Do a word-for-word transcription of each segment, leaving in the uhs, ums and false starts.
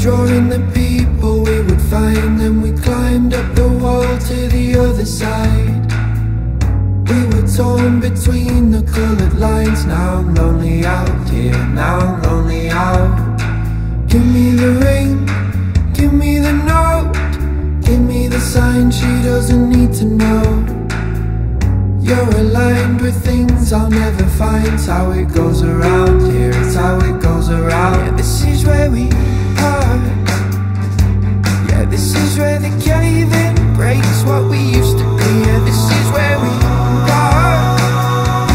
drawing the people we would find. Then we climbed up the wall to the other side. We were torn between the colored lines. Now I'm lonely out here, now I'm lonely out. Give me the ring, give me the note, give me the sign she doesn't need to know. You're aligned with things I'll never find. It's how it goes around here, it's how it goes around. Yeah, this is where we are. Yeah, this is where the cave-in breaks what we used to be. Yeah, this is where we are.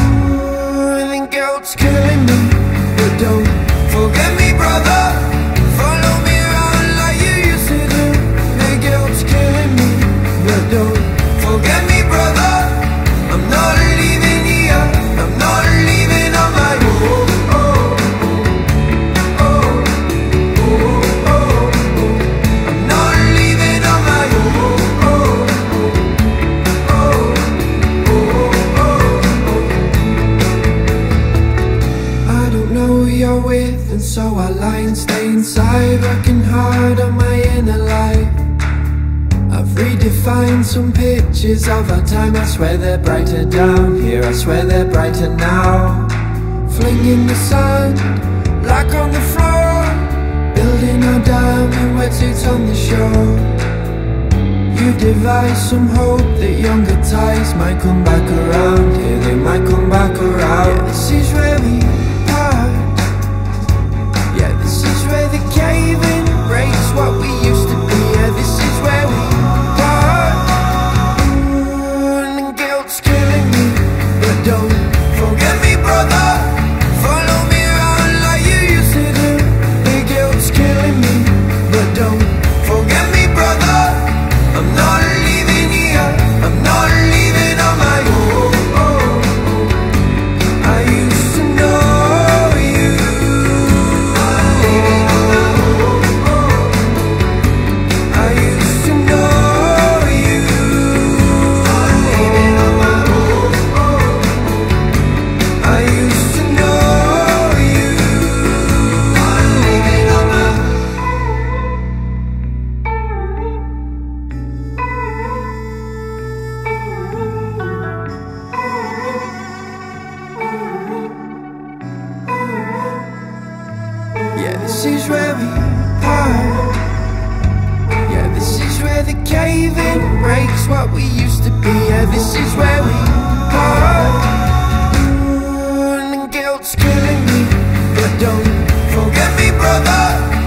Ooh, I think guilt's killing me, but don't forget me, brother. Follow me around like you used to do. The guilt's killing me, but don't forget me, brother. I'm not leaving here, I'm not leaving on my own. Oh, oh, oh, oh, oh, oh. I'm not leaving on my own. Oh, oh, oh, oh, oh, oh. I don't know you're with, and so I lie and stay inside, working hard on my inner life. I've redefined some pictures of our time. I swear they're brighter down here, I swear they're brighter now. Flinging the sand, like on the floor, building our diamond wetsuits on the shore. You devise some hope that younger ties might come back around here, yeah, they might come back around. Yeah, this is where we are. Yeah, this is where the cave-in breaks what we used to be. Yeah, this is where we are. Don't forget me, brother.